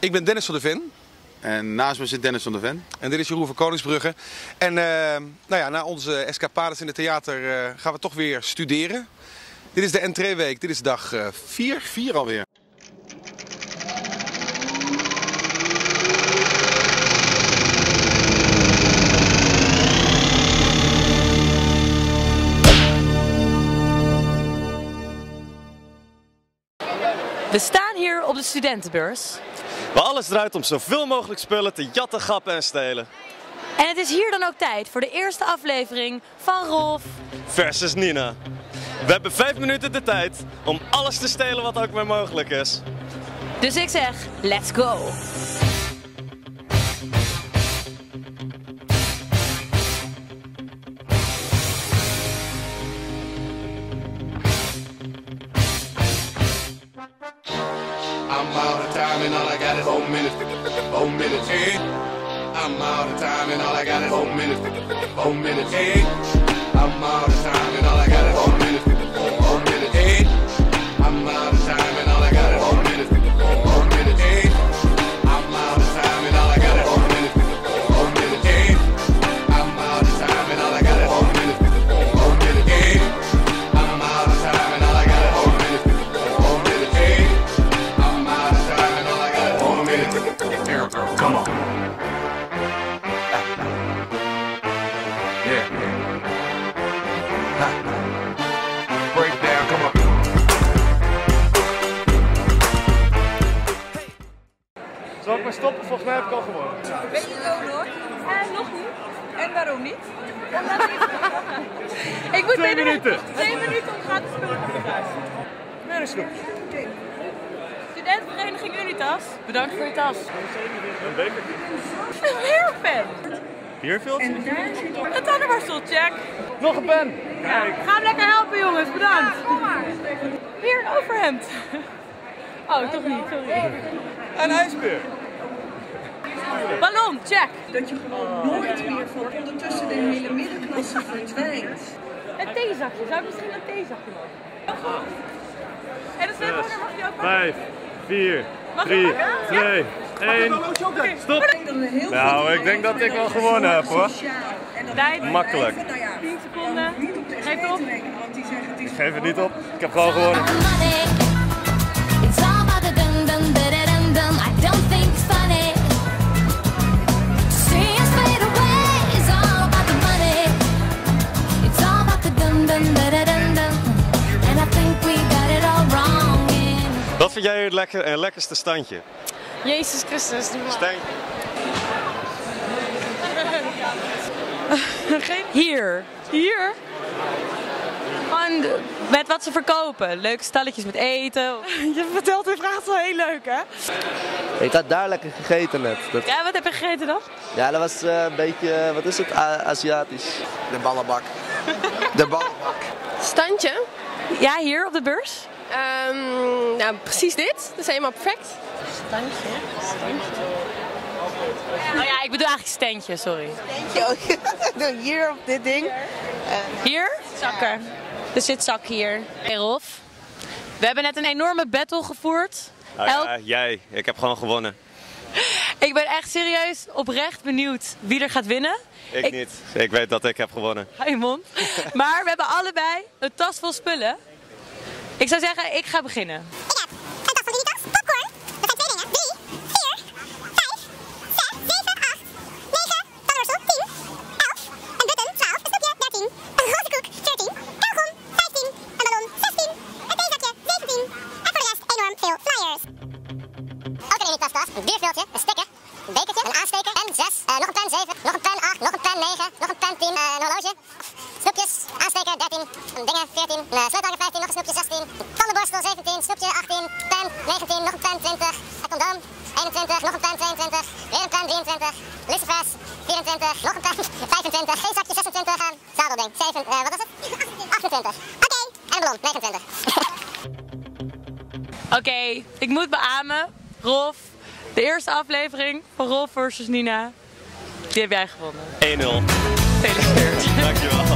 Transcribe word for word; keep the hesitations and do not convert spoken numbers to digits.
Ik ben Dennis van der Ven. En naast me zit Dennis van der Ven. En dit is Jeroen van Koningsbrugge. En uh, nou ja, na onze escapades in het theater uh, gaan we toch weer studeren. Dit is de Entreeweek. Dit is dag vier. Vier alweer. We staan hier op de studentenbeurs. Waar alles draait om zoveel mogelijk spullen te jatten, gappen en stelen. En het is hier dan ook tijd voor de eerste aflevering van Rolf versus Nina. We hebben vijf minuten de tijd om alles te stelen wat ook maar mogelijk is. Dus ik zeg, let's go! I'm out of time and all I got is four minutes, four minutes, yeah. I'm out of time and all I got is four minutes, four minutes, yeah. I'm out of time and all I got is four minutes, four minutes, yeah. I'm out of time and all I got is four minutes, four minutes, yeah. I'm out of time and all I got is four minutes, four minutes, yeah. I'm out of time and all I got is four minutes, four minutes, yeah. I'm out of time and all I got is four minutes, four minutes, yeah. Come on. Yeah. Break down, come on. Zal ik maar stoppen? Volgens mij heb ik al gewonnen. Ben je zo door? Uh, nog niet. En waarom niet? Omdat ik niet. Ik moet twee minuten. Twee minuten om gratis spullen te krijgen. Nee, dat is goed. Studentenvereniging Unitas, bedankt voor je tas. Een beker. Een weerpen. Bierveld? Een tandenborstel, check. Nog een pen. Ja. Ga hem lekker helpen jongens, bedankt. Ja, kom maar. Weer een overhemd. Oh, toch niet, sorry. Een ijsbeer. Ballon, check. Dat je gewoon nooit meer voor ondertussen de hele middenklasse verdwijnt. Een theezakje, zou ik misschien een theezakje mogen? En de zwemboerder mag je ook pakken. vier, drie, twee, één, stop! Nou, ik denk dat ik wel gewonnen heb hoor. Makkelijk. tien seconden, geef op. Ik geef het niet op, ik heb gewoon gewonnen. Wat vind jij het lekker, eh, lekkerste standje? Jezus Christus, doe maar. Standje. Hier. Hier? Gewoon met wat ze verkopen. Leuke stalletjes met eten. Je vertelt die vraag wel heel leuk, hè? Ik had daar lekker gegeten net. Dat... Ja, wat heb je gegeten dan? Ja, dat was uh, een beetje, wat is het, A- Aziatisch. De ballenbak. De ballenbak. Standje? Ja, hier op de beurs. Um, nou, precies dit. Dat is helemaal perfect. Standje, standje. Oh ja, ik bedoel eigenlijk standje, sorry. Standje, oh, hier op dit ding. Uh, hier? Zakken. Er zit zak hier. Hey Rolf, we hebben net een enorme battle gevoerd. Nou ja, El jij. Ik heb gewoon gewonnen. Ik ben echt serieus oprecht benieuwd wie er gaat winnen. Ik, ik... niet. Ik weet dat ik heb gewonnen. Hoi mond. Maar we hebben allebei een tas vol spullen. Ik zou zeggen, ik ga beginnen. Inderdaad, een tas van Unitas, popcorn. Dat zijn twee dingen. drie, vier, vijf, zes, zeven, acht, negen, tandenborstel, tien, elf, een button, twaalf, een stokje, dertien, een roze koek, veertien, kauwgom, vijftien, een ballon, zestien, een theezakje, zeventien, en voor de rest enorm veel flyers. Ook een Unitas-tas, een bierveeltje, een sticker, een bekertje, een aansteker, pen, zes, uh, nog een pen, zeven, nog een pen, acht, nog een pen, negen, nog een pen, tien, uh, een horloge, snoepjes, aansteker, dertien, dingen, veertien, uh, sleutelhanger, vijftien, nog een snoepje, zestien, tandenborstel, zeventien, snoepje, achttien, pen, negentien, nog een pen, twintig, een condoom, eenentwintig, nog een pen, tweeëntwintig, weer een pen, drieëntwintig, lucifers, vierentwintig, nog een pen, vijfentwintig, geen zakje, zesentwintig, uh, zadelding, zeven, uh, wat was het? achtentwintig, oké, okay. En een ballon, negenentwintig. Oké, okay, ik moet beamen, Rolf, de eerste aflevering van Rolf versus Nina, die heb jij gewonnen. één nul. Dankjewel.